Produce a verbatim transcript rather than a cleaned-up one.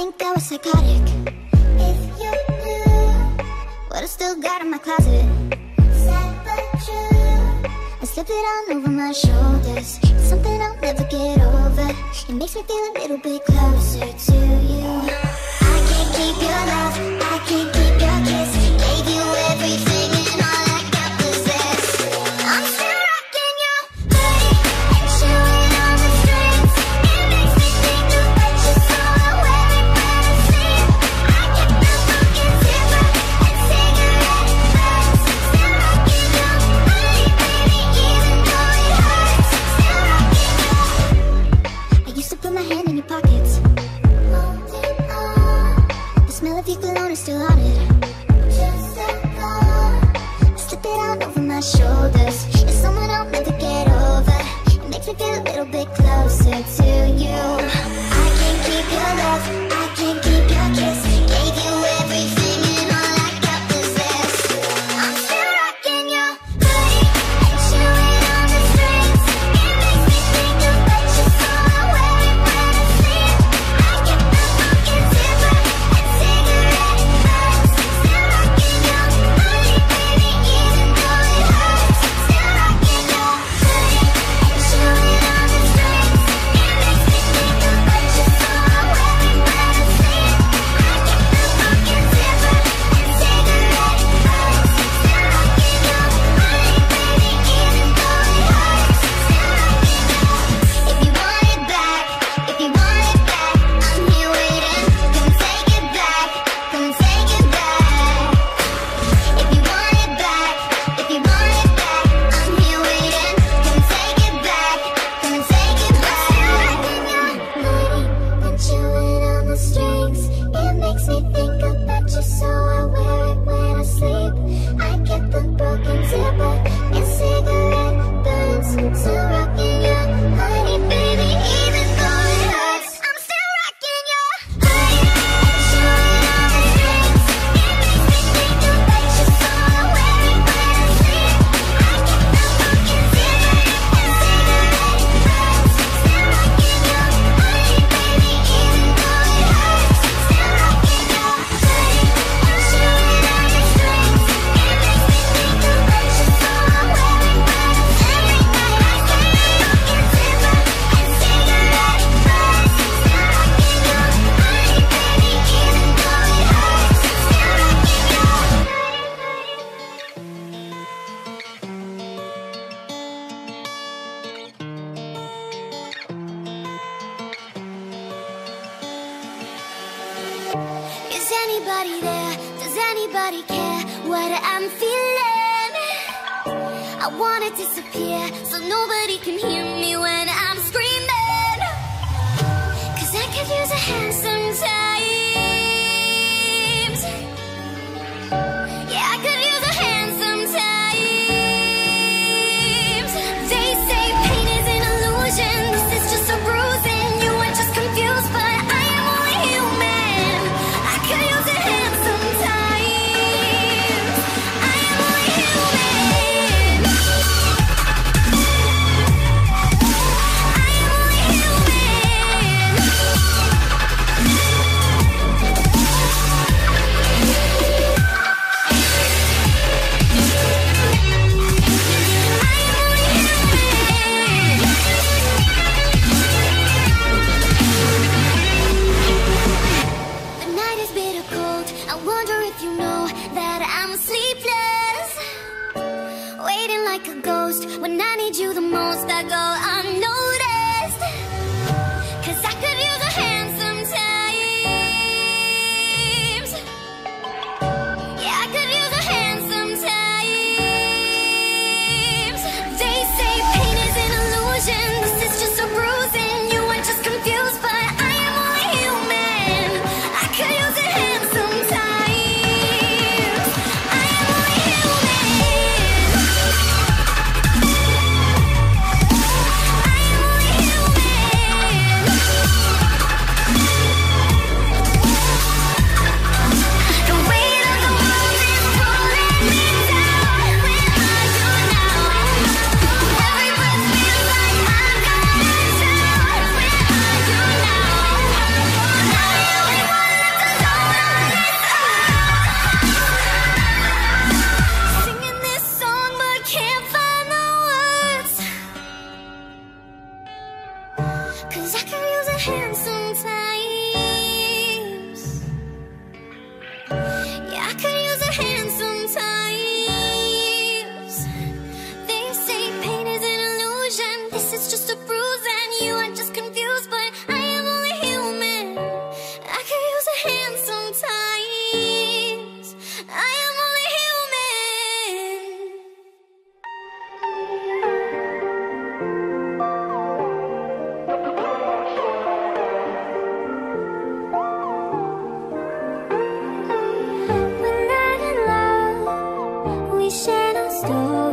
think I was psychotic. If you knew what I still got in my closet, sad but true, I slip it all over my shoulders. It's something I'll never get over. It makes me feel a little bit closer to you. I can't keep your love, I can't keep your kiss. Gave you everything and all I got was this. I'm still shoulders. It's someone I'll never get over. It makes me feel a little bit closer to you. I can't keep your love, I can't keep your kiss. Gave you everything and all I got was this. I'm still rocking your body and chewing on the strings. It makes me think about you, so I wear it when I sleep. I get the fucking zipper and cigarette burns. Still rocking your body, baby, even though I story.